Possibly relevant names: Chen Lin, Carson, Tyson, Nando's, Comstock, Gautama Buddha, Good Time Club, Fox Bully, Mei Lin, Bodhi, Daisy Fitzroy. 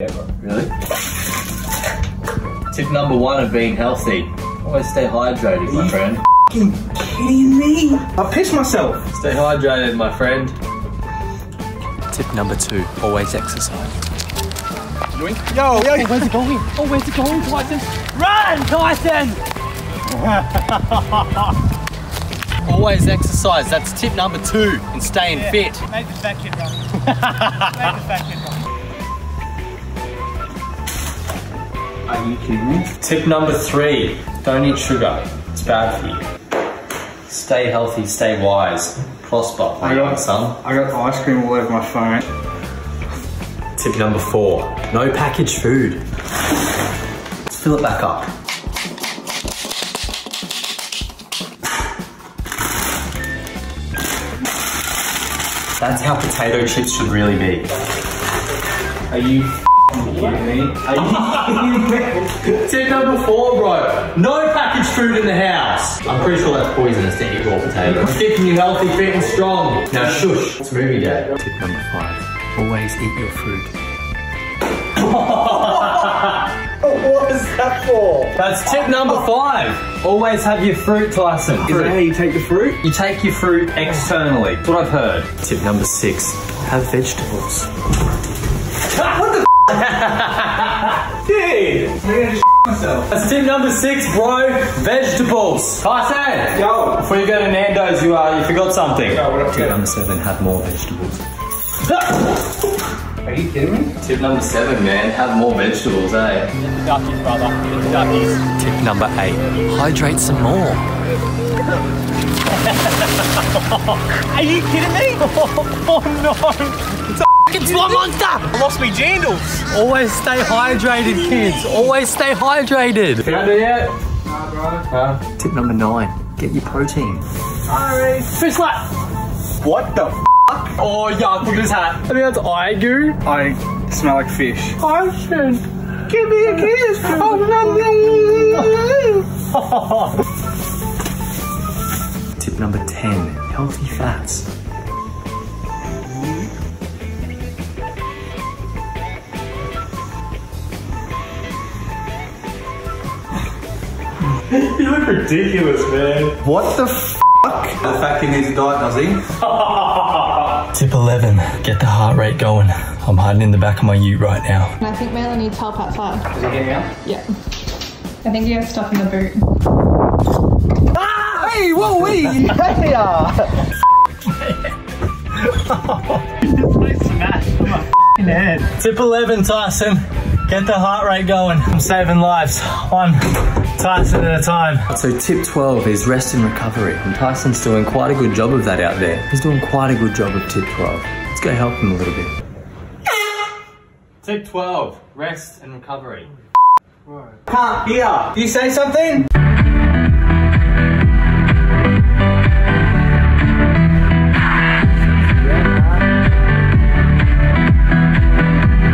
Ever. Really? Tip number one of being healthy. Always stay hydrated, my friend. Are you kidding me? I pissed myself. Stay hydrated, my friend. Tip number two, always exercise. Yoink. Yo, yo. Oh, where's it going? Oh, where's it going, Tyson? Run, Tyson! Always exercise, that's tip number two, and staying fit. Make the fat kid run. Make the fat kid run. Are you kidding me? Tip number three, don't eat sugar. It's bad for you. Stay healthy, stay wise. Prosper, my son. I got ice cream all over my phone. Tip number four, no packaged food. Let's fill it back up. That's how potato chips should really be. Are you Tip number four, bro. No packaged food in the house. I'm pretty sure that's poisonous to eat raw potatoes. Keeping you healthy, fit and strong. Now shush, it's movie day. Tip number five, always eat your fruit. What is that for? That's tip number five. Always have your fruit, Tyson. Is that how you take the fruit? You take your fruit externally. That's what I've heard. Tip number six, have vegetables. What the dude, I'm gonna just myself. That's tip number six, bro. Vegetables. Carson, yo. Before you go to Nando's, you forgot something. Yo, tip number seven, have more vegetables. Are you kidding me? Tip number seven, man, have more vegetables, eh? Get the duckies, brother. Get the duckies. Tip number eight, hydrate some more. Are you kidding me? Oh no. It's my monster! I lost me jandals! Always stay hydrated, kids. Always stay hydrated. Found it yet? Nah, bro. Tip number nine, get your protein. Sorry. Fish slap! What the f? Oh, yuck, look at his hat. I think that's aigoo. I smell like fish. I should. Give me a kiss! Oh, no, no. Tip number 10, healthy fats. You look ridiculous, man. What the f***? The fact he needs a diet, does he? Tip 11, get the heart rate going. I'm hiding in the back of my ute right now. I think Malin needs help outside. Is he getting out? Yeah. I think he has stuff in the boot. Ah! Hey, whoa, wee! Hey, This place smashed on my f***ing head. Tip 11, Tyson. Get the heart rate going. I'm saving lives. One Tyson at a time. So tip 12 is rest and recovery. And Tyson's doing quite a good job of that out there. He's doing quite a good job of tip 12. Let's go help him a little bit. Tip 12, rest and recovery. Right. Can't hear. Do you say something?